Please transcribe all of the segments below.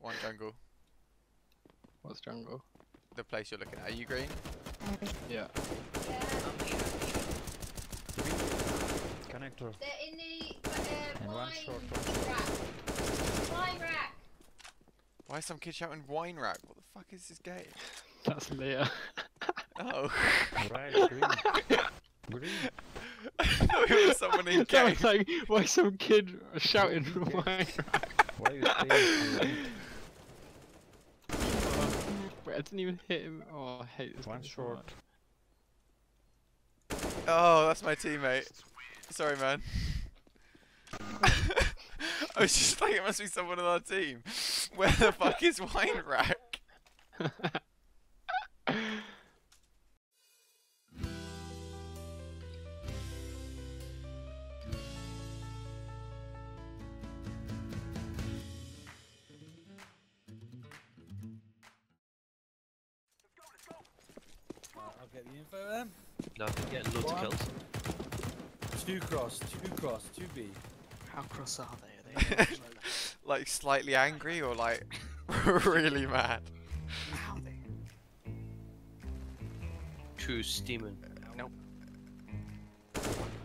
One jungle. What's jungle? The place you're looking at. Are you green? Yeah. Connector. They're in the wine rack. Why is some kid shouting wine rack? What the fuck is this game? That's Leah. Oh. Right, green. Green. I thought it was someone in game. Was like, why is some kid shouting wine rack? Why are you saying? Wait, I didn't even hit him. Oh, I hate this. One short. Oh, that's my teammate. Sorry, man. I was just like, it must be someone on our team. Where the fuck is wine rack? I'll get the info then. No, I can get loads of kills. Two cross, two B. How cross are they? Are they like slightly angry or like really mad? Two steaming. Nope.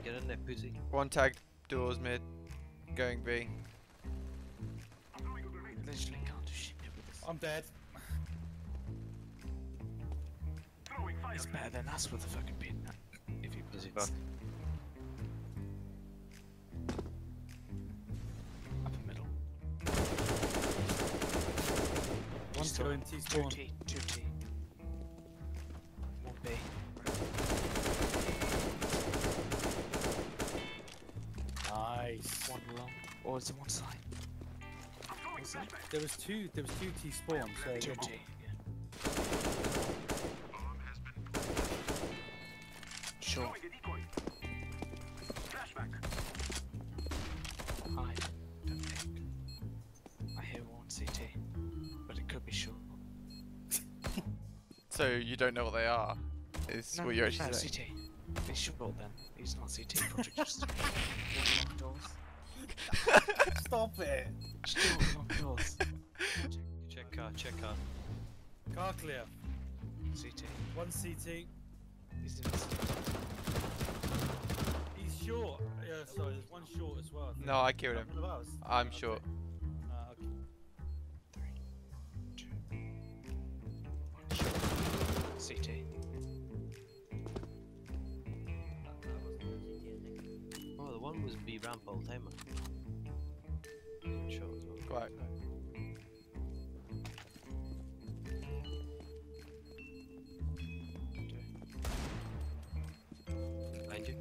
Get in there, pussy. One tag, doors mid, going B. Literally can't do shit with this. I'm dead. It's better than us with the fucking pin. If he puts it back. One T spawn. Two T. One B. Nice. One long. Or is it one side? There was two T spawn. So two T. Yeah. Sure. So you don't know what they are, is no, what you're actually saying. CT. He's short then. He's not CT. Project just lock doors. Stop it! Still lock doors. Check car. Car clear. CT. One CT. He's in CT. He's short. Yeah, sorry, there's one short as well. No, I killed him. I'm short. Okay. CT. Oh, the one was B ramp all time. Sure. Right. Behind you.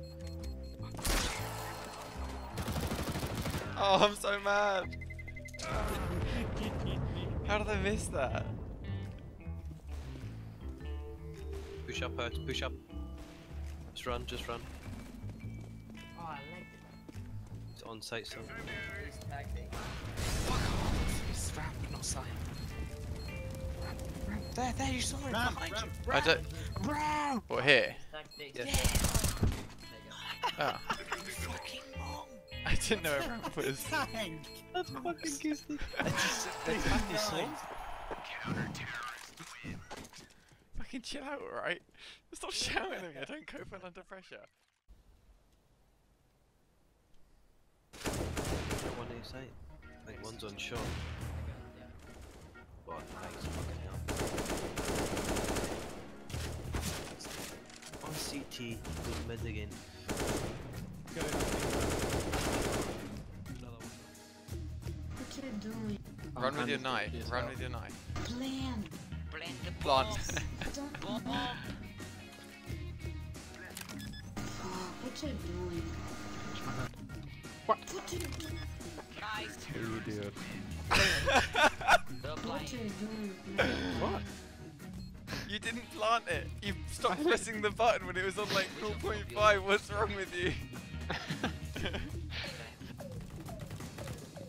Oh, I'm so mad. How did I miss that? Push up, Hurt, push up. Just run. Oh, I like it. It's on site, son. Fuck off! It's ramp, not site. Ramp. There, you saw it behind you. I don't. Bro! Or here? Yes. Yeah. Oh. Fucking mom! I didn't know where ramp was. That's fucking goofy. That's fucking slow. Counter terror. Chill out, right? Stop shouting at me, I don't cope well under pressure. One is eight. I think one's on shot. But thanks, fucking hell. On CT, goes mid again. Another one. What are you doing? Run with your knife, run with your knife. Blend the blonde. What you doing? What you doing? Guys, dude. What you doing? What? You didn't plant it. You stopped pressing the button when it was on like 0.5. What's wrong with you?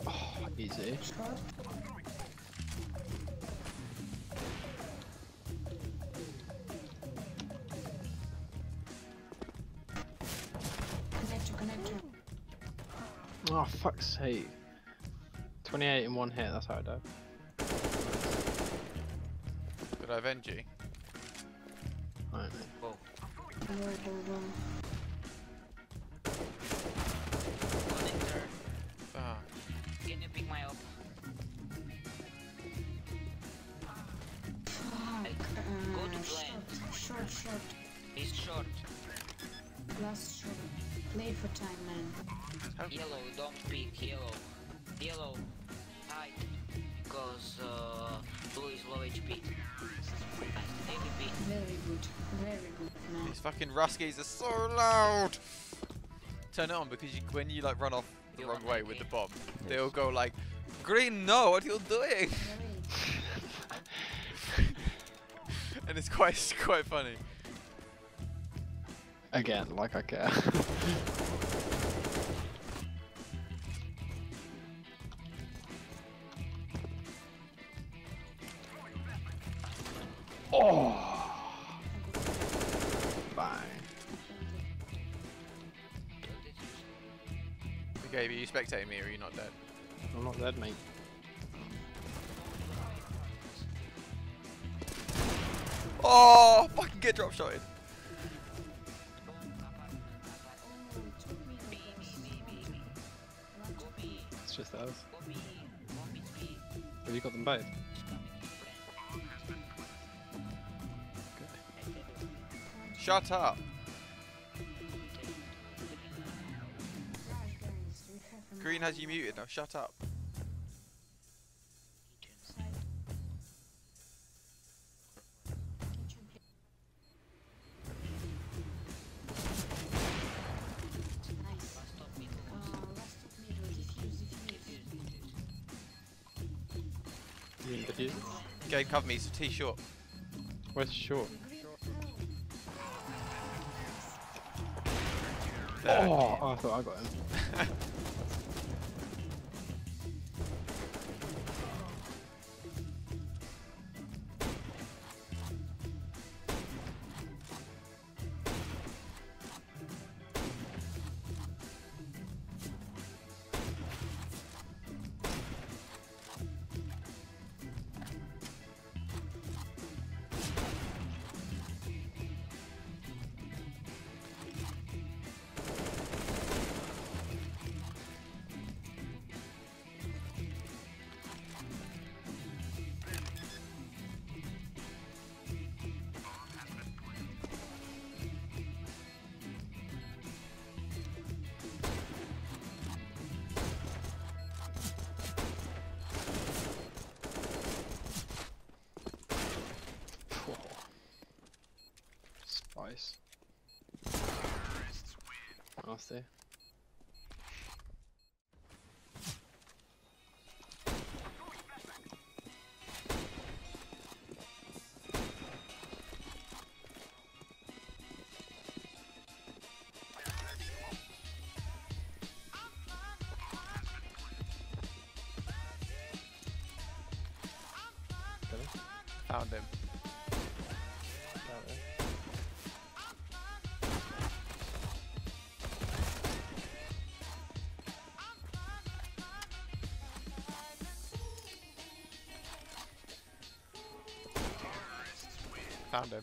Oh, easy. Oh, fuck's sake. 28 in one hit, that's how I died. Did I have NG? Alright, cool. Ah. Can you pick my up? Go to blind. Short, short. He's short. Last short. Play for time, man. Yellow, don't pick yellow. Yellow, hide. Because blue is low HP. Very good, man. These fucking Ruskies are so loud! Turn it on because when you like run off the wrong way with the bomb, they all go like, Green, no, what are you doing? And it's quite funny. Again, like I care. Oh! Bye. Okay, but you spectating me or are you not dead? I'm not dead, mate. Oh, fucking get drop shotted. It's just us. Have you got them both? Shut up! Green has you muted, now shut up. You need the fuse? Gabe, cover me, it's T short. Where's short? Oh, I thought I got him. Nice. I'll stay. Found him. Found him.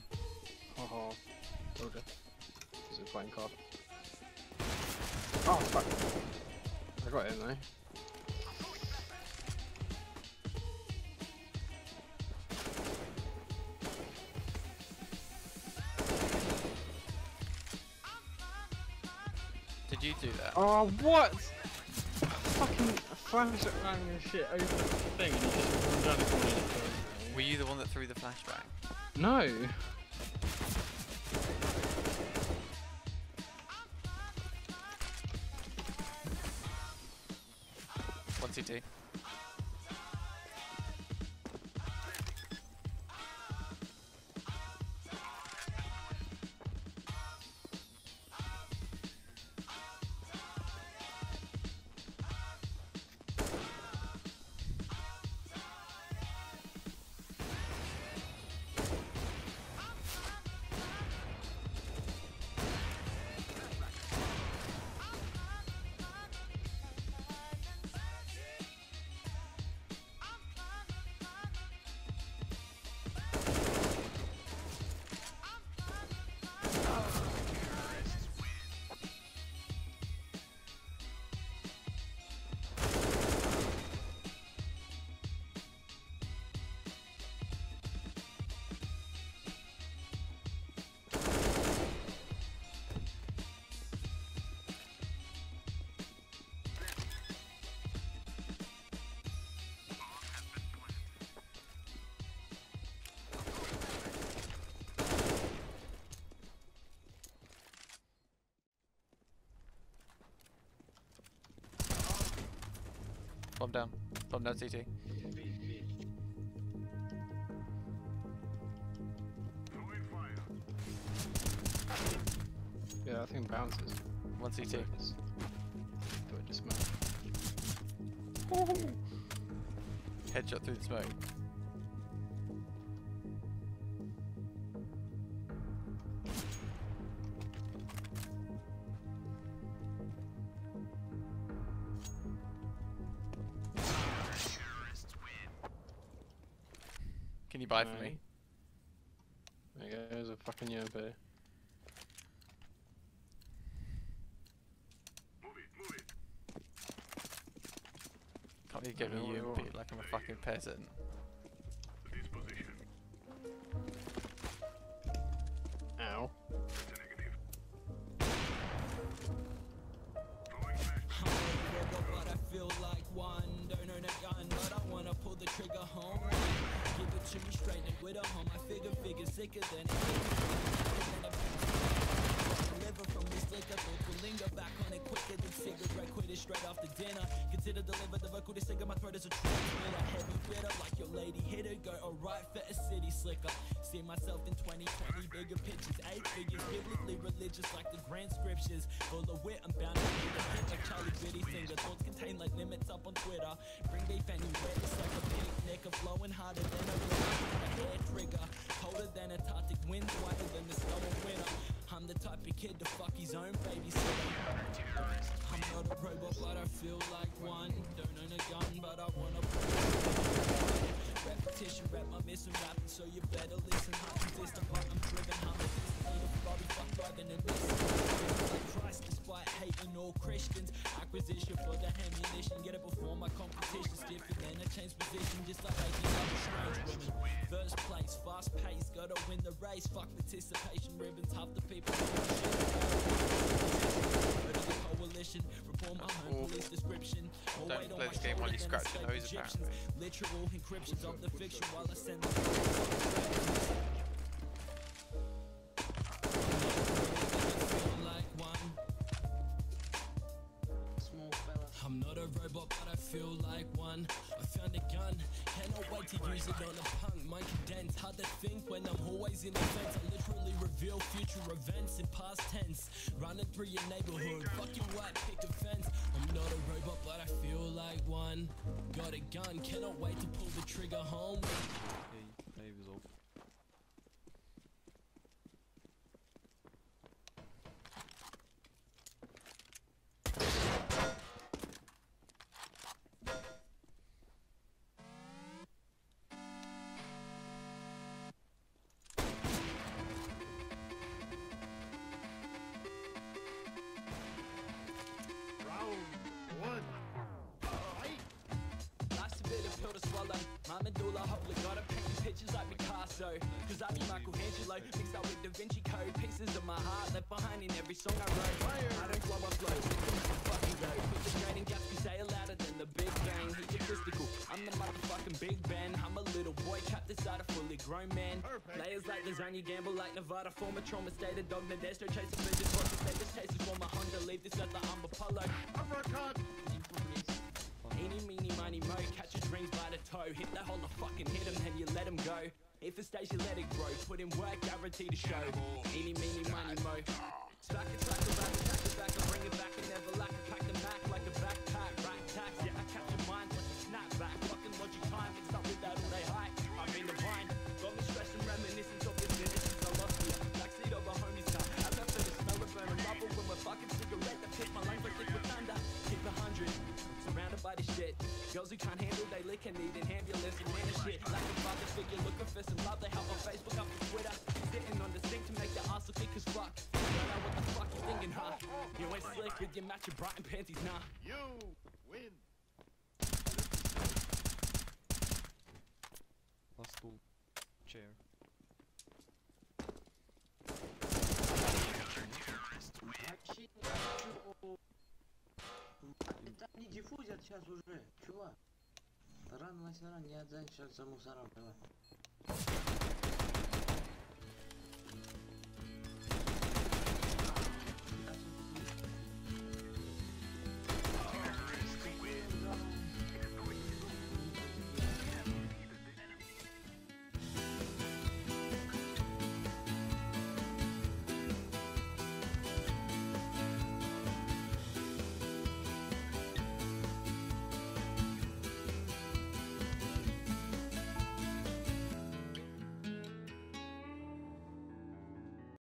Oh, okay. Is it playing card? Oh, fuck. I got him though. Did you do that? Oh, what? I fucking flash it around your shit over the thing and you just run down the corner. Were you the one that threw the flashbang? No. One CT. Plumb down CT. Yeah, I think it bounces. One CT. Do it just smoke. Headshot through the smoke. Can you buy for me? There you go, there's a fucking Yerba. Can't you give me a UMP like I'm a fucking peasant? Ow. See myself in 2020, bigger pictures, 8 figures, biblically religious like the grand scriptures. Full of wit, I'm bound to be the hit like Charlie Bitty singer. Thoughts contain like limits up on Twitter. Bring beef and you wet, it's like a picnic, a flowing hotter than a river. A hair trigger, colder than Antarctic winds, whiter than the snow in winter. I'm the type of kid to fuck his own babysitter. I'm not a robot, but I feel like one. Don't own a gun, but I wanna play. Repetition, rap my mission, rapping, so you better listen. How consistent, but I'm driven, how much Bobby fuck driving and listening. Christ, despite hating all Christians. Acquisition for the ammunition, get it before my competition. Stiffer then I change position, just like making other strange women. First place, fast pace, gotta win the race. Fuck participation, ribbons, half the people. Reform my home police description. Don't play this game while you scratch your nose apparently. Literal encryptions of the fiction while I send small fella. I'm not a robot, but I feel like one. I found a gun, cannot wait to use it on a punk. Mind condensed, hard to think when I'm always in the fence. I literally reveal future events in past tense. Running through your neighborhood, fucking white picket fence. I'm not a robot, but I feel like one. Got a gun, cannot wait to pull the trigger home. Hey, he was off. Medulla, hopefully gotta paint pictures like Picasso. Cause I be Michelangelo, mixed up with Da Vinci Code. Pieces of my heart left behind in every song I wrote. I don't blow up flows, fucking go. Put the training gaps, you say it louder than the big gang. He's egotistical, I'm the motherfucking Big Ben. I'm a little boy, trapped inside a fully grown man. Layers like the zone, you gamble like Nevada. Former trauma, state of dogma, there's no chasing vision. What's the safest chases for my Honda? Leave this at the I'm Apollo. Uppercut! Eeny, meeny, miny, mo, catch your dreams by the toe. Hit that hole and fucking hit him, then you let him go. If it stays, you let it grow. Put in work, guarantee to show. Eeny, meeny, miny, mo. Stack it, track it back, attack it back. I bring it back and never lack it. Pack them back like a backpack. Rack tax, yeah, I capture minds like a snapback. Fucking logic time, it's up with that all day high. I mean the vine, got me stressed and reminiscence of this innocence. I lost you, backseat of a homie's car. I'm left for the smell of burning rubble when we're fucking cigarette. That pissed my lungs like liquid thunder. Keep 100. Surrounded by this shit. Girls who can't handle, they lick and need an ambulance and man and shit. Like a father figure looking for some love, they help on Facebook, up to Twitter. Sitting on the sink to make the arse look thick as fuck. I don't know what the fuck you're thinking, huh? You ain't slick with your matching Brighton panties, nah. You win. Last ball. Chair. Не диффузят сейчас уже, чувак. Рано на не отдай сейчас за мусором, давай.